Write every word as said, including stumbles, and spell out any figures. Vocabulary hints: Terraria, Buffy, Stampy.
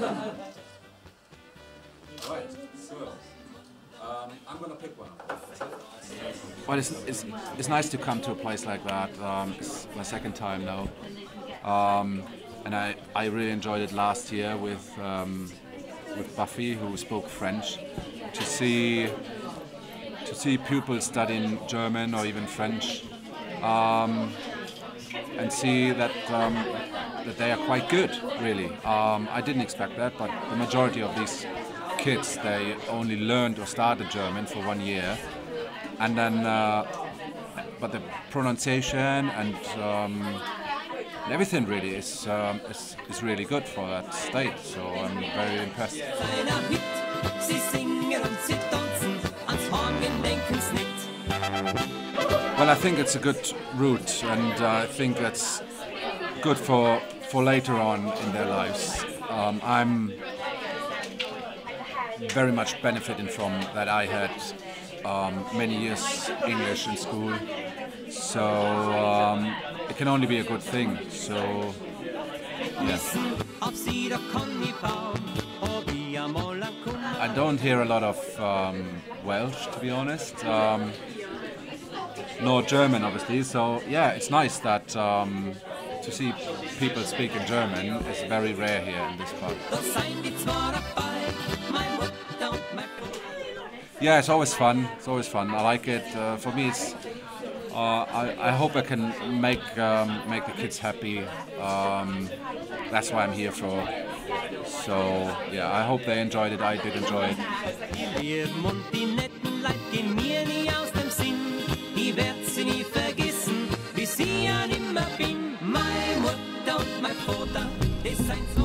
Alright, so um, I'm gonna pick one. Well, it's, it's, it's nice to come to a place like that. Um, it's my second time now. Um, and I, I really enjoyed it last year with, um, with Buffy, who spoke French. To see, to see pupils studying German or even French, um, and see that, um, that they are quite good, really. Um, I didn't expect that, but the majority of these kids, they only learned or started German for one year. And then, uh, but the pronunciation and um, everything really is, um, is, is really good for that state, so I'm very impressed. Well, I think it's a good route, and uh, I think that's good for for later on in their lives. Um, I'm very much benefiting from that. I had um, many years English in school, so um, it can only be a good thing. So, yes. I don't hear a lot of um, Welsh, to be honest, um, nor German, obviously. So yeah, it's nice that um, to see people speak in German is very rare here in this part. Yeah, it's always fun. It's always fun. I like it. Uh, for me, it's. Uh, I, I hope I can make um, make the kids happy. Um, that's why I'm here for. So yeah, I hope they enjoyed it. I did enjoy it. My mother and my father,